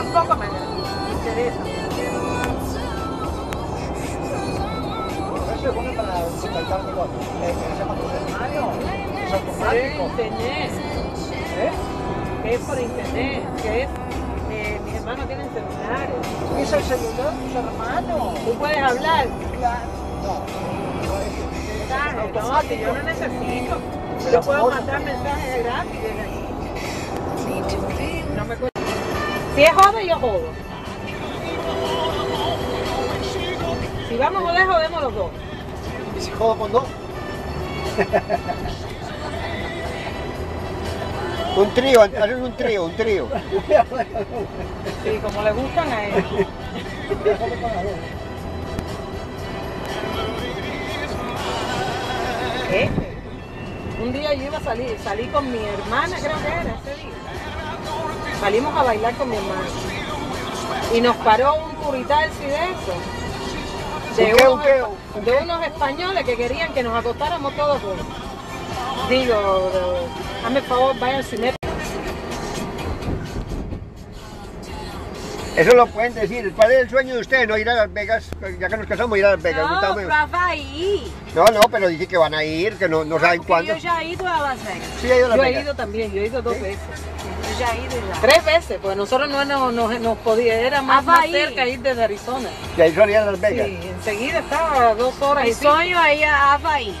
tampoco me interesa. Eso es bueno para contactar con los automáticos. Internet. ¿Eh? Es por internet, que es... mis hermanos tienen celulares. ¿Es el celular de tus hermanos? ¿Tú puedes hablar? Claro. No. No, que yo no necesito. Yo puedo mandar mensajes gratis desde aquí. No me cuesta. Si es jodo, yo jodo. Si vamos a joder, jodemos los dos. ¿Y si jodo con dos? Un trío, un trío. Sí, como le gustan a ellos. Un día yo iba a salir, salí con mi hermana, creo que era ese día. Salimos a bailar con mi hermana. Y nos paró un curital y de eso. De unos españoles que querían que nos acostáramos todos juntos. Digo, hazme favor, vayan sin él. Eso lo pueden decir, el padre del sueño de ustedes, no ir a Las Vegas, ya que nos casamos, ir a Las Vegas. No, papá, ir. No, pero dice que van a ir, que no saben cuándo. Yo ya he ido a Las Vegas. Sí, he ido a Las Vegas. Yo he ido también, yo he ido 2 veces. Yo ya he ido ya. 3 veces, pues nosotros no podíamos, era más cerca ir desde Arizona. ¿Y ahí salía a Las Vegas? Sí, enseguida estaba 2 horas. El sueño ahí a Hawái.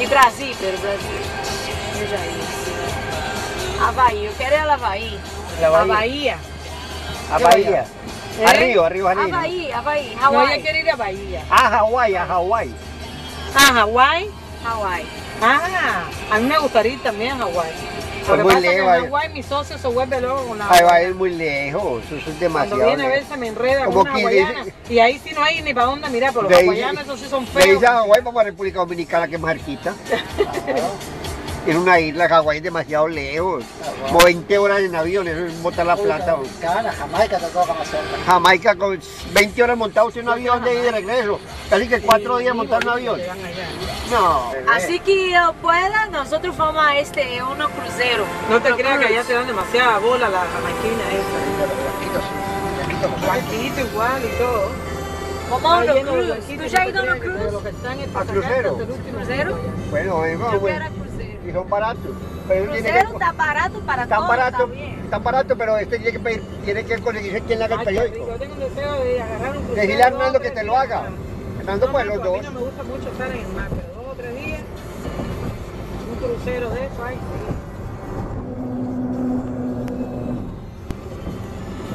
Y Brasil, pero Brasil. Yo ya he ido. Hawái, yo quería ir a la Bahía. La Bahía. A Bahía. Arriba. A Bahía. Hawái. No, yo quiero ir a Bahía. A Hawái. A mí me gustaría ir también a Hawái. Porque muy lejos. En Hawái mi socio se vuelve loco con la Hawái es muy lejos, eso es demasiado. Cuando viene a ver se me enreda como una hawaiana. Y ahí sí no hay ni para dónde mirar, pero los hawaianos esos sí son feos. De Hawái vamos a República Dominicana, que es más cerquita. Es una isla, Hawái es demasiado lejos. Como 20 horas en avión, eso es botar la plata. Jamaica te toca más cerca. Jamaica con 20 horas montados en un avión de ida y de regreso. Casi que 4 días montar un avión. No. Así que pueda, nosotros vamos a uno crucero. No te creas que allá te dan demasiada bola la jamaiquina esta. Blanquito igual y todo. Vamos a uno crucero. ¿Tú ya has ido a uno crucero? ¿A crucero? Bueno, vamos. Y son baratos. Pero tiene que, está barato para todos. Está barato, pero tiene que pedir, tiene que conseguirse quien le haga el periódico. Yo tengo un deseo de agarrar un crucero. Decirle a Hernando que te lo haga. Hernando, pues los dos. A mí no me gusta mucho estar en el mar, pero 2 o 3 días, un crucero de eso, ahí sí.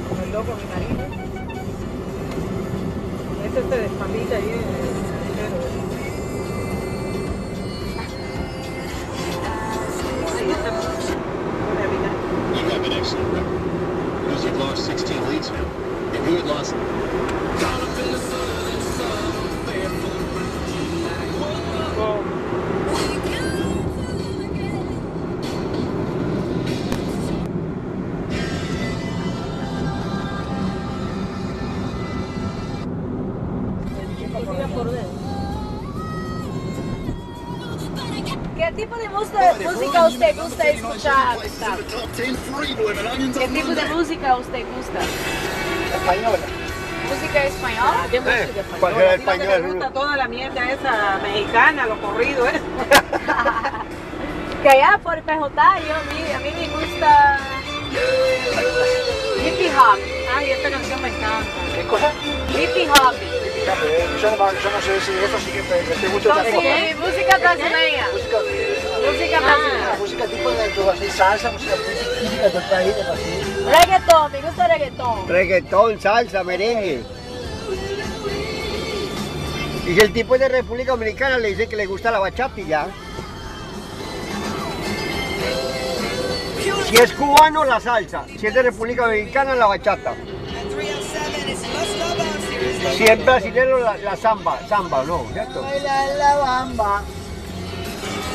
Como el loco, mi marido. Este se despapita ahí en el crucero. ¿Qué tipo de música usted gusta escuchar, Gustavo? ¿Qué tipo de música usted gusta? Española. ¿Música española? ¿Qué música española? Cualquier española. Me gusta toda la mierda esa mexicana, los corridos, ¿eh? Que allá por PJ, a mí me gusta... Hippie Hop. Ay, esta canción me encanta. ¿Qué cosa? Hippie Hop. Yo no sé si eso sí que me gusta. Sí, música brasileña. Música brasileña. Música tipo de salsa, música típica del país de Brasil. Reggaetón, me gusta reggaetón. Reggaetón, salsa, merengue. Y si el tipo es de República Dominicana, le dice que le gusta la bachata y ya. Si es cubano, la salsa. Si es de República Dominicana, la bachata. Si es brasileño, la samba, ¿no? ¿Cierto? Baila la bamba.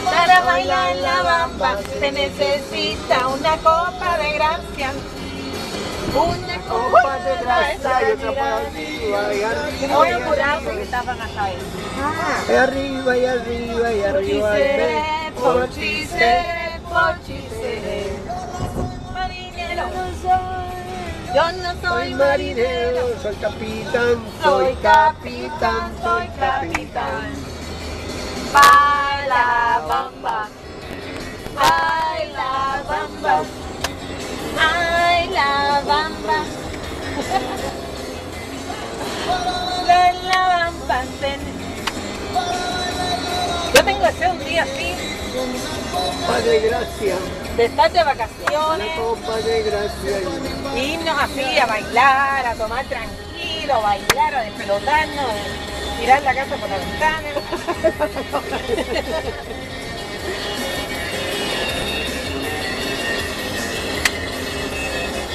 Para bailar la bamba se necesita una copa de gracia. Una copa de gracia y otra para arriba. Oye, curado que estaban acá ahí. Arriba y arriba y arriba. Pochiceré, pochiceré, pochiceré. marinero. Yo no soy marinero, soy capitán. Soy capitán. Ay la bamba. Yo tengo que hacer un día así. Padre Gracia. De estar de vacaciones. Padre Gracia. Irnos así a bailar, a tomar tranquilo, a bailar, a despelotarnos, a tirar la casa por la ventana.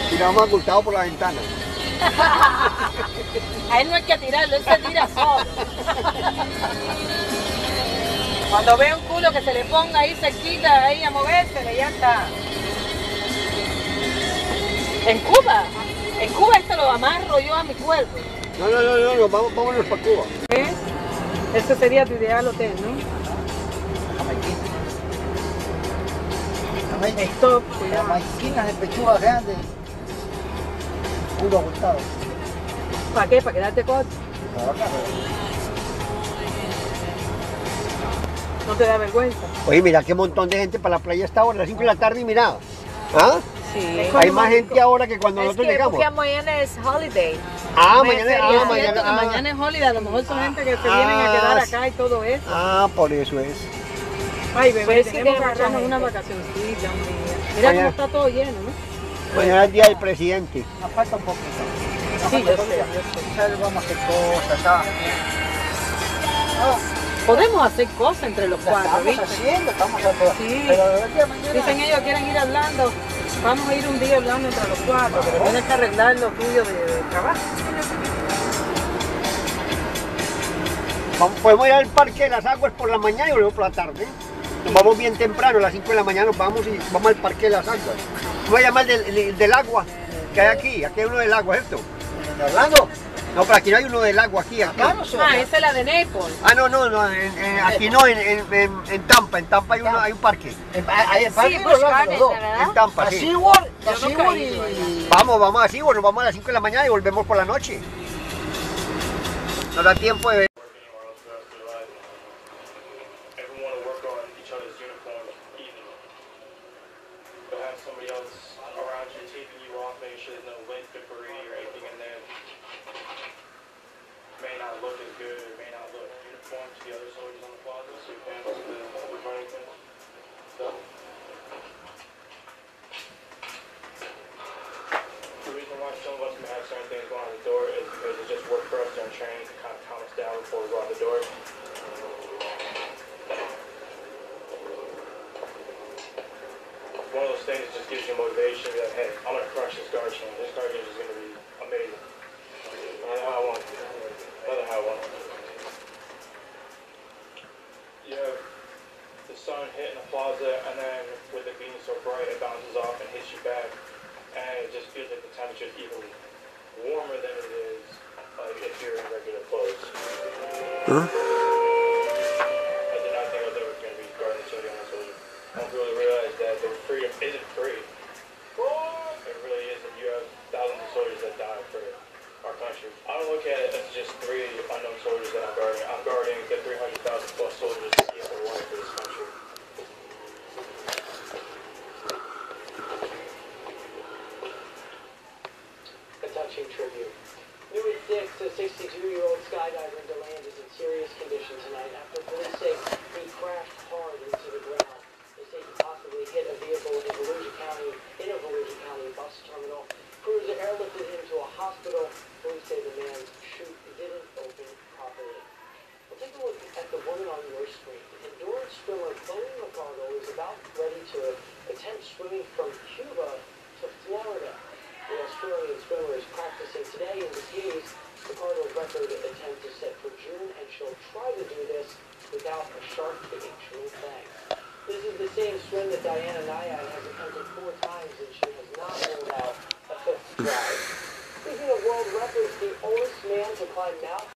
Tiramos ocultado por la ventana. A él no hay que tirarlo, él se tira solo. Cuando ve un culo que se le ponga ahí cerquita, ahí a moverse, ya está. En Cuba esto lo amarro yo a mi cuerpo. No, vámonos para Cuba. ¿Eh? Ese sería tu ideal hotel, ¿no? Stop, cuidado. Maicinas de pechuga grande. Culo ajustado. ¿Para qué? ¿Para quedarte corto? ¿No te da vergüenza? Oye, mira qué montón de gente para la playa está ahora, a las 5 de la tarde y mira. ¿Ah? Sí. Hay más gente ahora que cuando nosotros llegamos. Porque mañana es holiday. Mañana es holiday, a lo mejor son gente que se vienen a quedar acá y todo eso. Ah, por eso es. Ay, bebé, pues tenemos que agarrarnos una vacacioncita. Mira cómo está todo lleno, ¿no? Mañana es el día del presidente. Nos falta un poquito. Sí, yo sé. Vamos a hacer cosas acá. Podemos hacer cosas entre los cuatro, ¿viste? Estamos haciendo. Sí. Pero dicen ellos quieren ir hablando. Vamos a ir un día hablando entre los cuatro. Pero tienes que arreglar lo tuyo de trabajo. Podemos ir al Parque de las Aguas por la mañana y luego por la tarde. Nos vamos bien temprano, a las 5 de la mañana nos vamos y vamos al Parque de las Aguas. ¿Cómo se llama del agua que hay aquí? Aquí hay uno del agua, ¿cierto? ¿En Orlando? No, pero aquí no hay uno del agua, aquí. Esa es la de Naples. No, aquí no, en Tampa. En Tampa hay un parque. ¿Hay el parque? Sí, en Tampa, sí. A SeaWorld y... Vamos a SeaWorld, nos vamos a las 5 de la mañana y volvemos por la noche. No da tiempo de...